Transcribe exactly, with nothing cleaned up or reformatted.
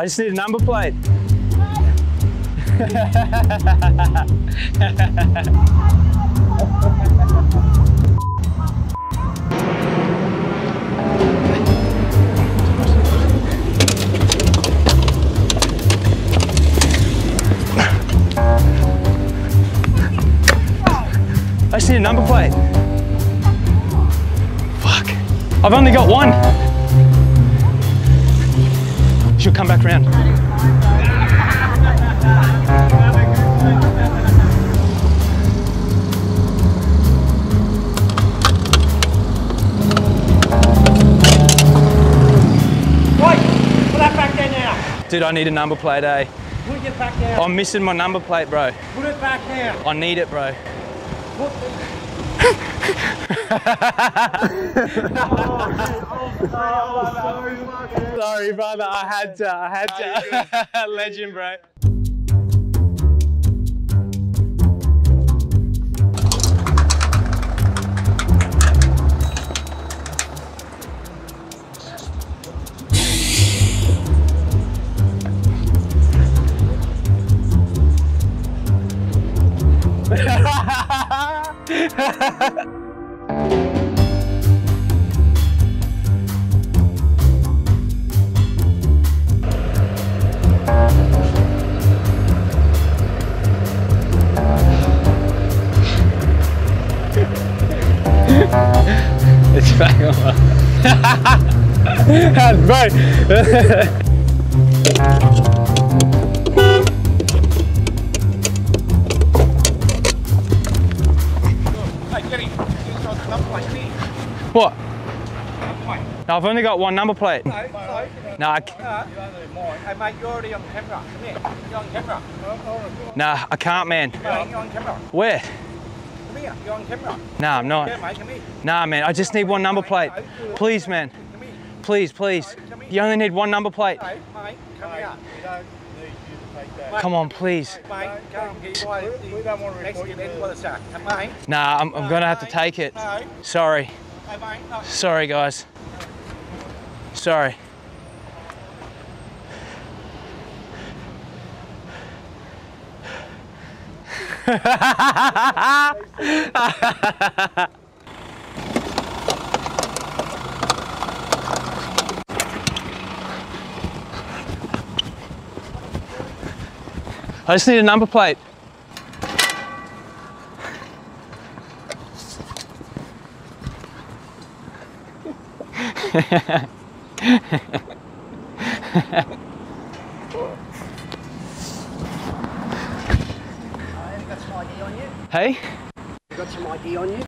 I just need a number plate. I just need a number plate. Fuck. I've only got one. She'll come back round. Wait, put that back there now. Dude, I need a number plate, eh? Put it back there. I'm missing my number plate, bro. Put it back there. I need it, bro. Sorry, brother. I had to. I had to. Oh, legend, bro. It's back on. Bro. What? No, I've only got one number plate. No, no, nah, I can't. Hey mate, you're already on camera. Come here. You're on camera. Nah, I can't, man. No, you're on camera. Where? Come here. You're on camera. Nah, I'm not. Yeah, mate, come here. Nah, man, I just need one number plate. Please, man. Please, please. You only need one number plate. Mate, come here. We don't need you to take that. Come on, please. Mate, come here. We don't want to report you then for the sack. Nah, I'm, I'm going to have to take it. Sorry. Sorry guys. Sorry. I just need a number plate. Hey? You got some I D on you?